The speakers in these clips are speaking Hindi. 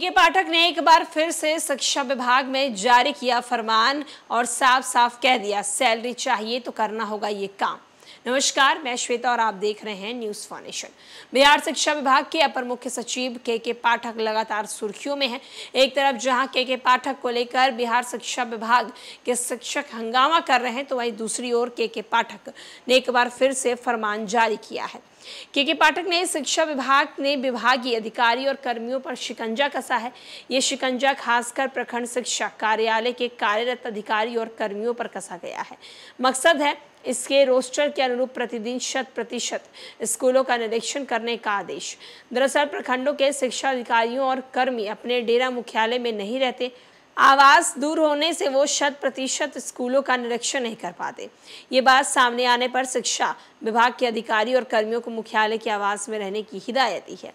के पाठक ने एक बार फिर से शिक्षा विभाग में जारी किया फरमान और साफ साफ कह दिया, सैलरी चाहिए तो करना होगा ये काम। नमस्कार, मैं श्वेता और आप देख रहे हैं न्यूज फॉर्नेशन। बिहार शिक्षा विभाग के अपर मुख्य सचिव के पाठक लगातार सुर्खियों में हैं। एक तरफ जहां के पाठक को लेकर बिहार शिक्षा विभाग के शिक्षक हंगामा कर रहे हैं, तो वहीं दूसरी ओर के पाठक ने एक बार फिर से फरमान जारी किया है। के पाठक ने शिक्षा विभाग ने विभागीय अधिकारी और कर्मियों पर शिकंजा कसा है। ये शिकंजा खासकर प्रखंड शिक्षा कार्यालय के कार्यरत अधिकारी और कर्मियों पर कसा गया है। मकसद है इसके रोस्टर के अनुरूप प्रतिदिन 100% स्कूलों का निरीक्षण करने का आदेश। दरअसल प्रखंडों के शिक्षा अधिकारियों और कर्मी अपने डेरा मुख्यालय में नहीं रहते। आवास दूर होने से वो 100% स्कूलों का निरीक्षण नहीं कर पाते। ये बात सामने आने पर शिक्षा विभाग के अधिकारी और कर्मियों को मुख्यालय के आवास में रहने की हिदायत दी है।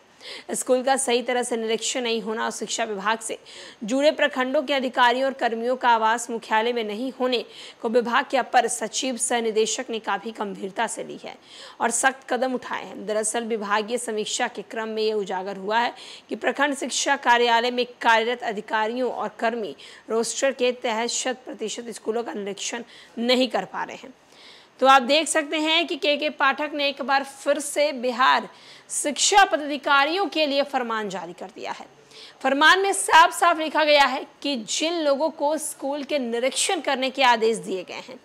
स्कूल का सही तरह से निरीक्षण नहीं होना और शिक्षा विभाग से जुड़े प्रखंडों के अधिकारियों और कर्मियों का आवास मुख्यालय में नहीं होने को विभाग के अपर सचिव सह निदेशक ने काफी गंभीरता से ली है और सख्त कदम उठाए हैं। दरअसल विभागीय समीक्षा के क्रम में यह उजागर हुआ है कि प्रखंड शिक्षा कार्यालय में कार्यरत अधिकारियों और कर्मी रोस्टर के तहत 100% स्कूलों का निरीक्षण नहीं कर पा रहे हैं। तो आप देख सकते हैं कि के पाठक ने एक बार फिर से बिहार शिक्षा पदाधिकारियों के लिए फरमान जारी कर दिया है। फरमान में साफ साफ लिखा गया है कि जिन लोगों को स्कूल के निरीक्षण करने के आदेश दिए गए हैं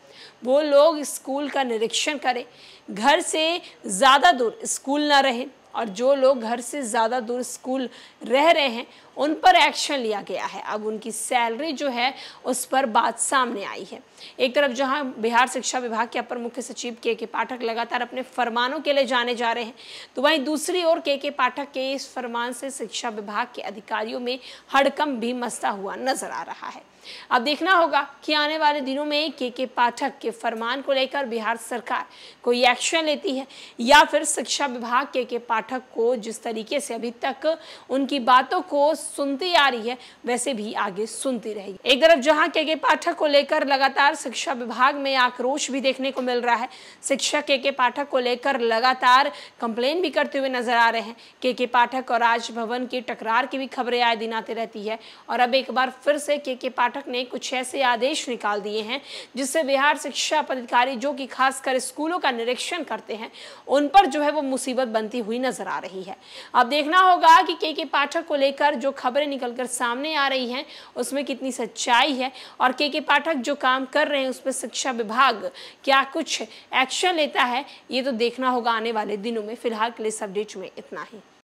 वो लोग स्कूल का निरीक्षण करें, घर से ज़्यादा दूर स्कूल ना रहे, और जो लोग घर से ज़्यादा दूर स्कूल रह रहे हैं उन पर एक्शन लिया गया है। अब उनकी सैलरी जो है उस पर बात सामने आई है। एक तरफ जहां बिहार शिक्षा विभाग के अपर मुख्य सचिव के पाठक लगातार अपने फरमानों के लिए जाने जा रहे हैं, तो वहीं दूसरी ओर के पाठक के इस फरमान से शिक्षा विभाग के अधिकारियों में हड़कंप भी मचता हुआ नजर आ रहा है। अब देखना होगा कि आने वाले दिनों में के पाठक के फरमान को लेकर बिहार सरकार कोई एक्शन लेती है या फिर शिक्षा विभाग के पाठक को जिस तरीके से अभी तक उनकी बातों को सुनती आ रही है वैसे भी आगे सुनती रहेगी। एक तरफ जहां के पाठक को लेकर लगातार शिक्षा विभाग में आक्रोश भी देखने को मिल रहा है, शिक्षक के पाठक को लेकर लगातार कंप्लेन भी करते हुए नजर आ रहे हैं। के पाठक और राजभवन की टकरार की भी खबरें आए दिन आती रहती है और अब एक बार फिर से के पाठक ने कुछ ऐसे आदेश निकाल दिए हैं जिससे बिहार शिक्षा पदाधिकारी जो कि खासकर स्कूलों का निरीक्षण करते हैं उन पर जो है वो मुसीबत बनती हुई नजर आ रही है। अब देखना होगा कि के पाठक को लेकर जो खबरें निकलकर सामने आ रही हैं उसमें कितनी सच्चाई है और के पाठक जो काम कर रहे हैं उस पर शिक्षा विभाग क्या कुछ एक्शन लेता है, ये तो देखना होगा आने वाले दिनों में। फिलहाल के लिए इस अपडेट में इतना ही।